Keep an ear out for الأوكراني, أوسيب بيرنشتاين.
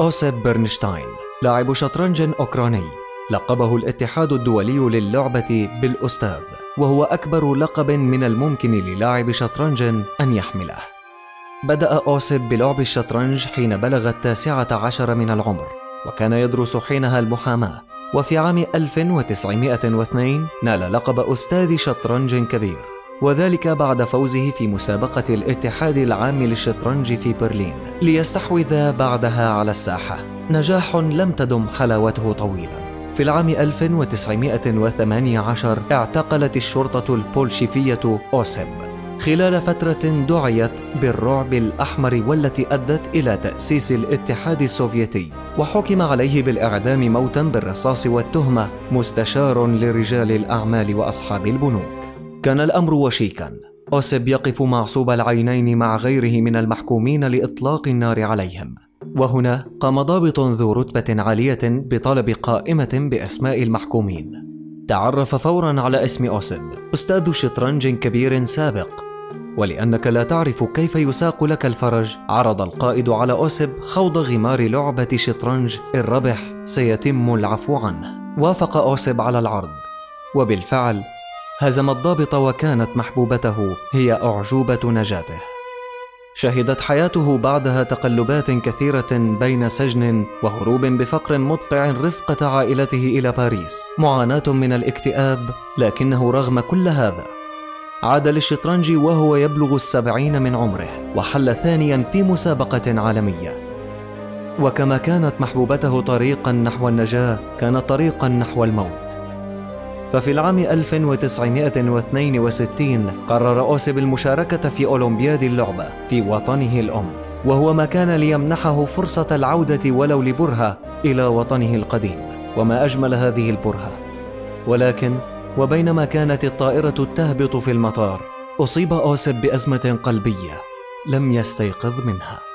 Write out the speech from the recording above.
أوسيب بيرنشتاين لاعب شطرنج أوكراني، لقبه الاتحاد الدولي للعبة بالأوستاب، وهو أكبر لقب من الممكن للاعب شطرنج أن يحمله. بدأ أوسيب بلعب الشطرنج حين بلغ 19 من العمر، وكان يدرس حينها المحاماة. وفي عام 1902 نال لقب أستاذ شطرنج كبير، وذلك بعد فوزه في مسابقة الاتحاد العام للشطرنج في برلين، ليستحوذ بعدها على الساحة، نجاح لم تدم حلاوته طويلا. في العام 1918 اعتقلت الشرطة البولشيفية أوسيب خلال فترة دعيت بالرعب الأحمر، والتي أدت إلى تأسيس الاتحاد السوفيتي، وحكم عليه بالإعدام موتا بالرصاص والتهمة مستشار لرجال الأعمال وأصحاب البنوك. كان الأمر وشيكا، أوسيب يقف معصوب العينين مع غيره من المحكومين لإطلاق النار عليهم، وهنا قام ضابط ذو رتبة عالية بطلب قائمة بأسماء المحكومين. تعرف فورا على اسم أوسيب، أستاذ شطرنج كبير سابق، ولأنك لا تعرف كيف يساق لك الفرج، عرض القائد على أوسيب خوض غمار لعبة شطرنج، إن ربح سيتم العفو عنه. وافق أوسيب على العرض، وبالفعل هزم الضابط، وكانت محبوبته هي أعجوبة نجاته. شهدت حياته بعدها تقلبات كثيرة بين سجن وهروب بفقر مدقع رفقة عائلته إلى باريس، معاناة من الاكتئاب، لكنه رغم كل هذا عاد للشطرنج وهو يبلغ 70 من عمره، وحل ثانيا في مسابقة عالمية. وكما كانت محبوبته طريقا نحو النجاة، كان طريقا نحو الموت. ففي العام 1962 قرر أوسيب المشاركة في أولمبياد اللعبة في وطنه الأم، وهو ما كان ليمنحه فرصة العودة ولو لبرهة إلى وطنه القديم، وما أجمل هذه البرهة. ولكن وبينما كانت الطائرة تهبط في المطار، أصيب أوسيب بأزمة قلبية لم يستيقظ منها.